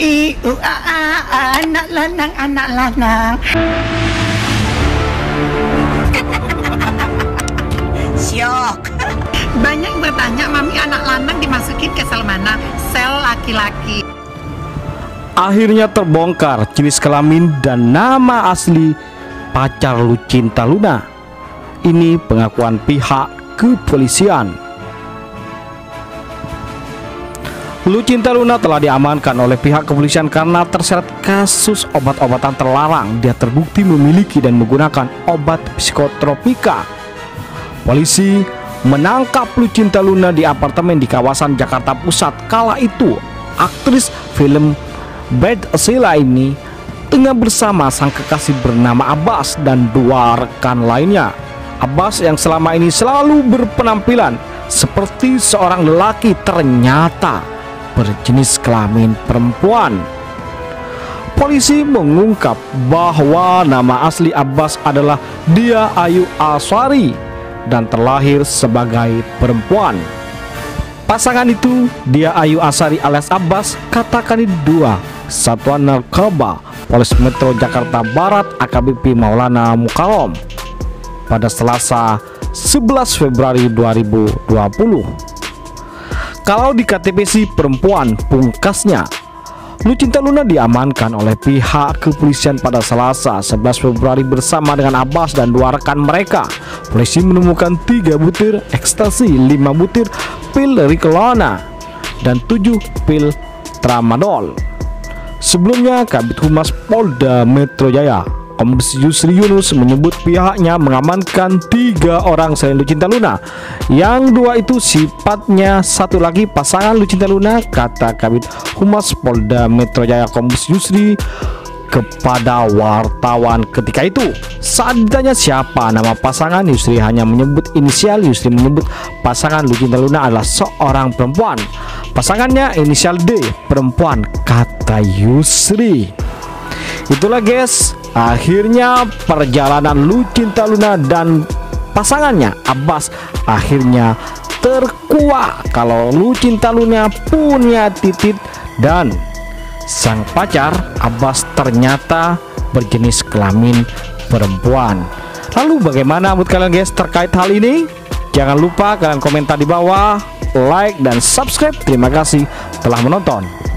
anak lanang, anak lanang. Syok. Banyak bertanya, mami anak lanang dimasukin ke sel mana? Sel laki-laki. Akhirnya terbongkar jenis kelamin dan nama asli pacar Lucinta Luna. Ini pengakuan pihak kepolisian. Lucinta Luna telah diamankan oleh pihak kepolisian karena terseret kasus obat-obatan terlarang. Dia terbukti memiliki dan menggunakan obat psikotropika. Polisi menangkap Lucinta Luna di apartemen di kawasan Jakarta Pusat. Kala itu, aktris film Bad Sila ini tengah bersama sang kekasih bernama Abbas dan dua rekan lainnya. Abbas yang selama ini selalu berpenampilan seperti seorang lelaki ternyata berjenis kelamin perempuan. Polisi mengungkap bahwa nama asli Abbas adalah dia Ayu Aswari dan terlahir sebagai perempuan. Pasangan itu, dia Ayu Aswari alias Abbas, Katakani 2 Satuan Narkoba Polres Metro Jakarta Barat AKBP Maulana Mukarom pada Selasa 11 Februari 2020. Kalau di KTP si perempuan pungkasnya, Lucinta Luna diamankan oleh pihak kepolisian pada Selasa 11 Februari bersama dengan Abbas dan dua rekan mereka. Polisi menemukan 3 butir ekstasi, 5 butir pil Ricolana, dan 7 pil tramadol. Sebelumnya, Kabid Humas Polda Metro Jaya, Kombes Yusri Yunus, menyebut pihaknya mengamankan 3 orang selain Lucinta Luna. Yang 2 itu sifatnya satu lagi pasangan Lucinta Luna, kata Kabid Humas Polda Metro Jaya Kombes Yusri kepada wartawan ketika itu. Saat ditanya siapa nama pasangan, Yusri hanya menyebut inisial. Yusri menyebut pasangan Lucinta Luna adalah seorang perempuan. Pasangannya inisial D, perempuan, kata Yusri. Itulah guys, akhirnya perjalanan Lucinta Luna dan pasangannya Abbas akhirnya terkuak kalau Lucinta Luna punya titik dan sang pacar Abbas ternyata berjenis kelamin perempuan. Lalu bagaimana menurut kalian guys terkait hal ini? Jangan lupa kalian komentar di bawah, like dan subscribe. Terima kasih telah menonton.